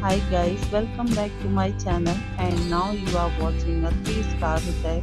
Hi guys, welcome back to my channel, and now you are watching a 3-star hotel.